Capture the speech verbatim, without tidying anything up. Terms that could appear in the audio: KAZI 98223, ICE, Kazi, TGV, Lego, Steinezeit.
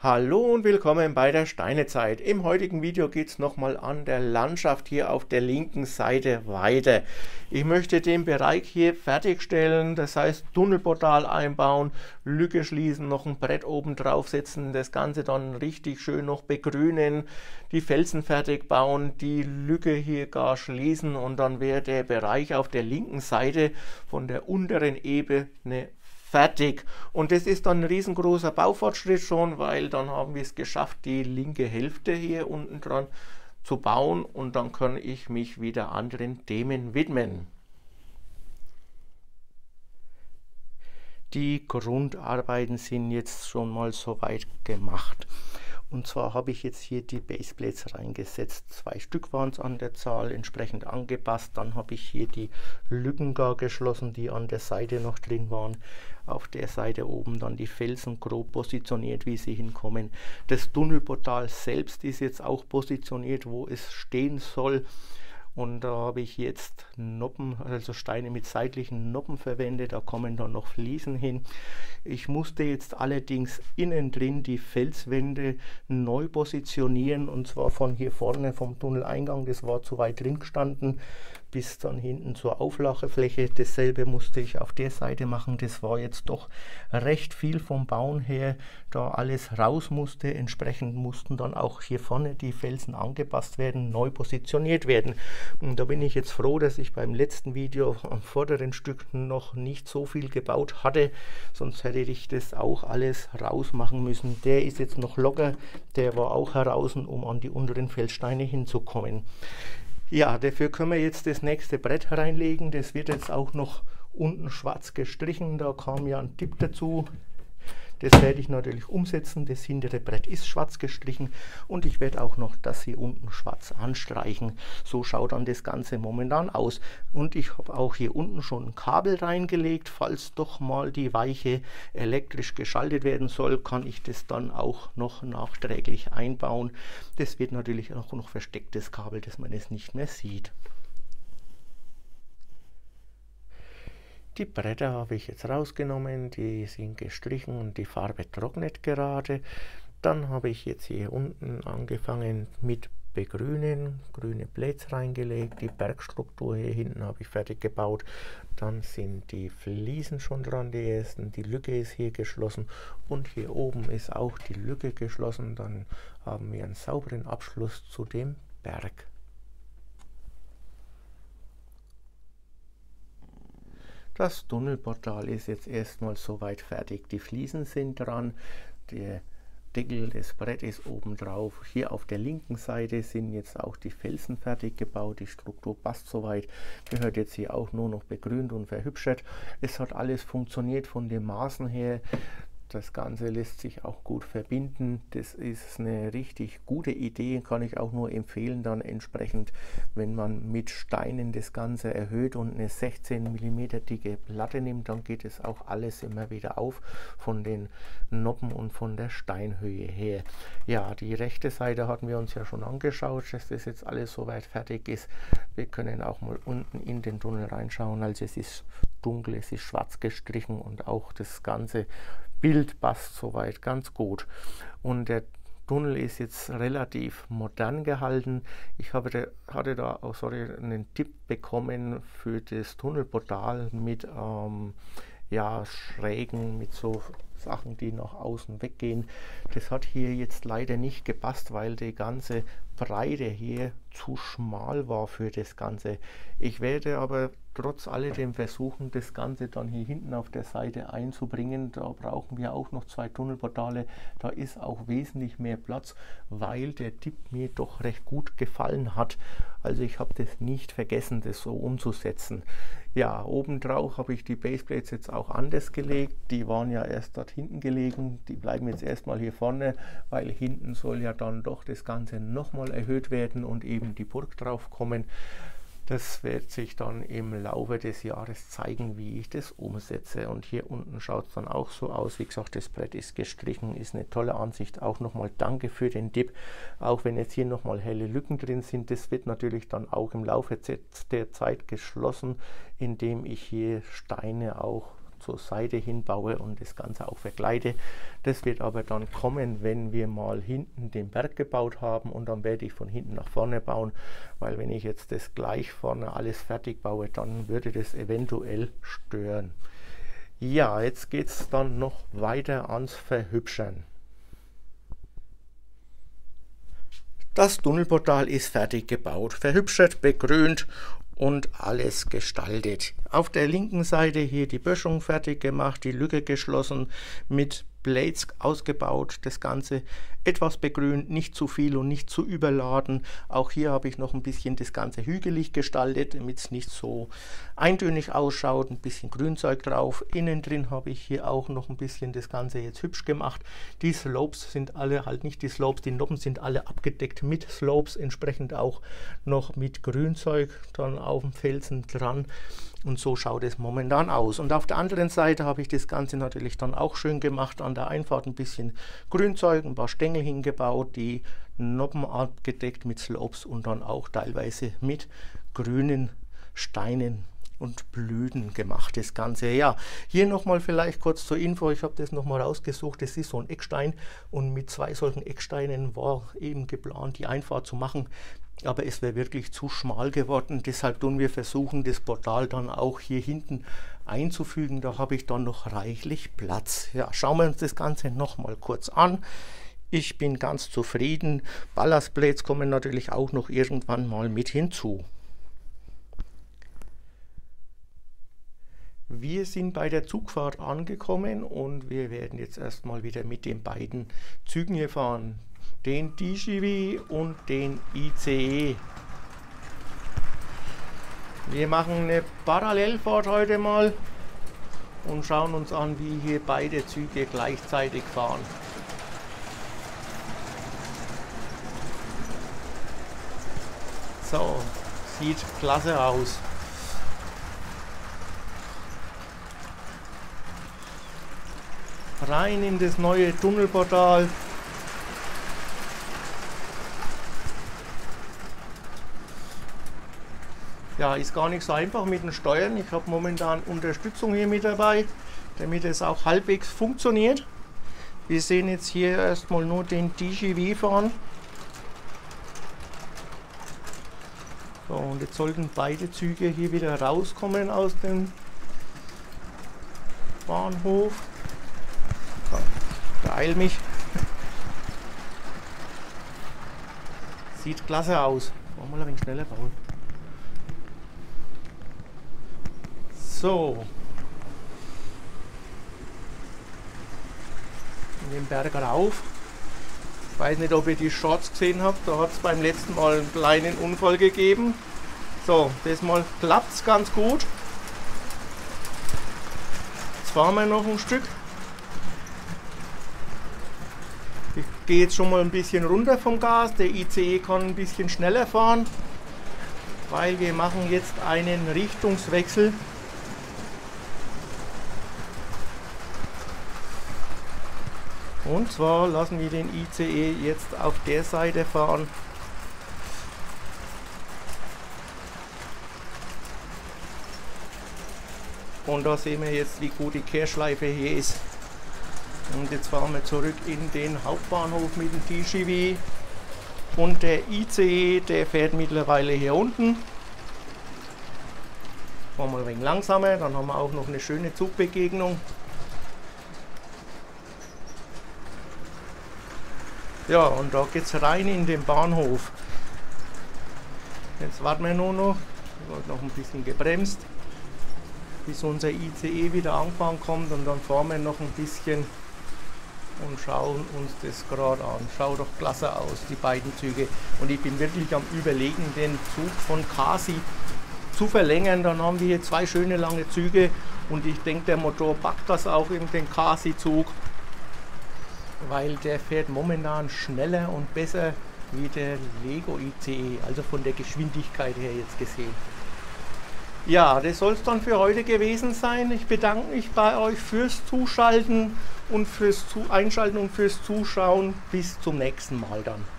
Hallo und willkommen bei der Steinezeit. Im heutigen Video geht es nochmal an der Landschaft hier auf der linken Seite weiter. Ich möchte den Bereich hier fertigstellen, das heißt Tunnelportal einbauen, Lücke schließen, noch ein Brett oben draufsetzen, das Ganze dann richtig schön noch begrünen, die Felsen fertig bauen, die Lücke hier gar schließen und dann wäre der Bereich auf der linken Seite von der unteren Ebene fertig. Und das ist dann ein riesengroßer Baufortschritt schon, weil dann haben wir es geschafft, die linke Hälfte hier unten dran zu bauen und dann kann ich mich wieder anderen Themen widmen. Die Grundarbeiten sind jetzt schon mal soweit gemacht. Und zwar habe ich jetzt hier die Baseplates reingesetzt, zwei Stück waren es an der Zahl, entsprechend angepasst. Dann habe ich hier die Lücken gar geschlossen, die an der Seite noch drin waren. Auf der Seite oben dann die Felsen grob positioniert, wie sie hinkommen. Das Tunnelportal selbst ist jetzt auch positioniert, wo es stehen soll. Und da habe ich jetzt Noppen, also Steine mit seitlichen Noppen verwendet, da kommen dann noch Fliesen hin. Ich musste jetzt allerdings innen drin die Felswände neu positionieren und zwar von hier vorne vom Tunneleingang, das war zu weit drin gestanden, bis dann hinten zur Auflagefläche. Dasselbe musste ich auf der Seite machen, das war jetzt doch recht viel vom Bauen her, da alles raus musste. Entsprechend mussten dann auch hier vorne die Felsen angepasst werden, neu positioniert werden. Und da bin ich jetzt froh, dass ich beim letzten Video am vorderen Stück noch nicht so viel gebaut hatte, sonst hätte ich das auch alles rausmachen müssen. Der ist jetzt noch locker, der war auch heraus, um an die unteren Felssteine hinzukommen. Ja, dafür können wir jetzt das nächste Brett reinlegen. Das wird jetzt auch noch unten schwarz gestrichen. Da kam ja ein Tipp dazu. Das werde ich natürlich umsetzen. Das hintere Brett ist schwarz gestrichen und ich werde auch noch das hier unten schwarz anstreichen. So schaut dann das Ganze momentan aus. Und ich habe auch hier unten schon ein Kabel reingelegt. Falls doch mal die Weiche elektrisch geschaltet werden soll, kann ich das dann auch noch nachträglich einbauen. Das wird natürlich auch noch verstecktes Kabel, dass man es nicht mehr sieht. Die Bretter habe ich jetzt rausgenommen, die sind gestrichen und die Farbe trocknet gerade. Dann habe ich jetzt hier unten angefangen mit begrünen, grüne Blätter reingelegt, die Bergstruktur hier hinten habe ich fertig gebaut. Dann sind die Fliesen schon dran, die ersten, die Lücke ist hier geschlossen und hier oben ist auch die Lücke geschlossen. Dann haben wir einen sauberen Abschluss zu dem Berg. Das Tunnelportal ist jetzt erstmal soweit fertig. Die Fliesen sind dran, der Deckel des Brettes oben drauf. Hier auf der linken Seite sind jetzt auch die Felsen fertig gebaut. Die Struktur passt soweit. Gehört jetzt hier auch nur noch begrünt und verhübschert. Es hat alles funktioniert von den Maßen her. Das Ganze lässt sich auch gut verbinden. Das ist eine richtig gute Idee, kann ich auch nur empfehlen, dann entsprechend, wenn man mit Steinen das Ganze erhöht und eine sechzehn Millimeter dicke Platte nimmt, dann geht es auch alles immer wieder auf von den Noppen und von der Steinhöhe her. Ja, die rechte Seite hatten wir uns ja schon angeschaut, dass das jetzt alles soweit fertig ist. Wir können auch mal unten in den Tunnel reinschauen, also es ist dunkel, es ist schwarz gestrichen und auch das ganze Bild passt soweit ganz gut. Und der Tunnel ist jetzt relativ modern gehalten. Ich habe da, hatte da auch sorry, einen Tipp bekommen für das Tunnelportal mit ähm, ja, Schrägen, mit so Sachen, die nach außen weggehen. Das hat hier jetzt leider nicht gepasst, weil die ganze Breite hier zu schmal war für das Ganze. Ich werde aber trotz alledem versuchen, das Ganze dann hier hinten auf der Seite einzubringen. Da brauchen wir auch noch zwei Tunnelportale. Da ist auch wesentlich mehr Platz, weil der Tipp mir doch recht gut gefallen hat. Also ich habe das nicht vergessen, das so umzusetzen. Ja, obendrauf habe ich die Baseplates jetzt auch anders gelegt. Die waren ja erst dort hinten gelegen. Die bleiben jetzt erstmal hier vorne, weil hinten soll ja dann doch das Ganze nochmal erhöht werden und eben die Burg drauf kommen. Das wird sich dann im Laufe des Jahres zeigen, wie ich das umsetze. Und hier unten schaut es dann auch so aus. Wie gesagt, das Brett ist gestrichen, ist eine tolle Ansicht. Auch nochmal danke für den Tipp. Auch wenn jetzt hier nochmal helle Lücken drin sind, das wird natürlich dann auch im Laufe der Zeit geschlossen, indem ich hier Steine auch zur Seite hinbaue und das Ganze auch verkleide. Das wird aber dann kommen, wenn wir mal hinten den Berg gebaut haben, und dann werde ich von hinten nach vorne bauen, weil wenn ich jetzt das gleich vorne alles fertig baue, dann würde das eventuell stören. Ja, jetzt geht es dann noch weiter ans Verhübschern. Das Tunnelportal ist fertig gebaut, verhübschert, begrünt und alles gestaltet. Auf der linken Seite hier die Böschung fertig gemacht, die Lücke geschlossen, mit Blades ausgebaut, das Ganze etwas begrünt, nicht zu viel und nicht zu überladen. Auch hier habe ich noch ein bisschen das Ganze hügelig gestaltet, damit es nicht so eintönig ausschaut, ein bisschen Grünzeug drauf. Innen drin habe ich hier auch noch ein bisschen das Ganze jetzt hübsch gemacht. Die Slopes sind alle, halt nicht die Slopes, die Noppen sind alle abgedeckt mit Slopes, entsprechend auch noch mit Grünzeug dann auf dem Felsen dran. Und so schaut es momentan aus. Und auf der anderen Seite habe ich das Ganze natürlich dann auch schön gemacht. An der Einfahrt ein bisschen Grünzeug, ein paar Stängel hingebaut, die Noppen abgedeckt mit Slopes und dann auch teilweise mit grünen Steinen und Blüten gemacht, das Ganze. Ja, hier nochmal vielleicht kurz zur Info, ich habe das nochmal rausgesucht, das ist so ein Eckstein, und mit zwei solchen Ecksteinen war eben geplant, die Einfahrt zu machen, aber es wäre wirklich zu schmal geworden, deshalb tun wir versuchen, das Portal dann auch hier hinten einzufügen, da habe ich dann noch reichlich Platz. Ja, schauen wir uns das Ganze nochmal kurz an. Ich bin ganz zufrieden, Ballastplates kommen natürlich auch noch irgendwann mal mit hinzu. Wir sind bei der Zugfahrt angekommen und wir werden jetzt erstmal wieder mit den beiden Zügen hier fahren. Den T G V und den I C E. Wir machen eine Parallelfahrt heute mal und schauen uns an, wie hier beide Züge gleichzeitig fahren. So, sieht klasse aus. Rein in das neue Tunnelportal. Ja, ist gar nicht so einfach mit den Steuern. Ich habe momentan Unterstützung hier mit dabei, damit es auch halbwegs funktioniert. Wir sehen jetzt hier erstmal nur den T G V fahren. So, und jetzt sollten beide Züge hier wieder rauskommen aus dem Bahnhof. Beeil mich. Sieht klasse aus. Wollen wir mal ein wenig schneller bauen. So. In den Berg rauf. Ich weiß nicht, ob ihr die Shorts gesehen habt. Da hat es beim letzten Mal einen kleinen Unfall gegeben. So, diesmal klappt es ganz gut. Jetzt fahren wir noch ein Stück. Ich gehe jetzt schon mal ein bisschen runter vom Gas, der I C E kann ein bisschen schneller fahren, weil wir machen jetzt einen Richtungswechsel. Und zwar lassen wir den I C E jetzt auf der Seite fahren. Und da sehen wir jetzt, wie gut die Kehrschleife hier ist. Und jetzt fahren wir zurück in den Hauptbahnhof mit dem T G V und der I C E, der fährt mittlerweile hier unten. Fahren wir ein wenig langsamer, dann haben wir auch noch eine schöne Zugbegegnung. Ja, und da geht es rein in den Bahnhof. Jetzt warten wir nur noch, wird noch ein bisschen gebremst, bis unser I C E wieder angefahren kommt, und dann fahren wir noch ein bisschen und schauen uns das gerade an. Schaut doch klasse aus, die beiden Züge. Und ich bin wirklich am Überlegen, den Zug von Kazi zu verlängern. Dann haben wir hier zwei schöne lange Züge und ich denke, der Motor packt das auch in den Kazi-Zug, weil der fährt momentan schneller und besser wie der Lego I C E, also von der Geschwindigkeit her jetzt gesehen. Ja, das soll es dann für heute gewesen sein. Ich bedanke mich bei euch fürs Zuschalten und fürs Einschalten und fürs Zuschauen. Bis zum nächsten Mal dann.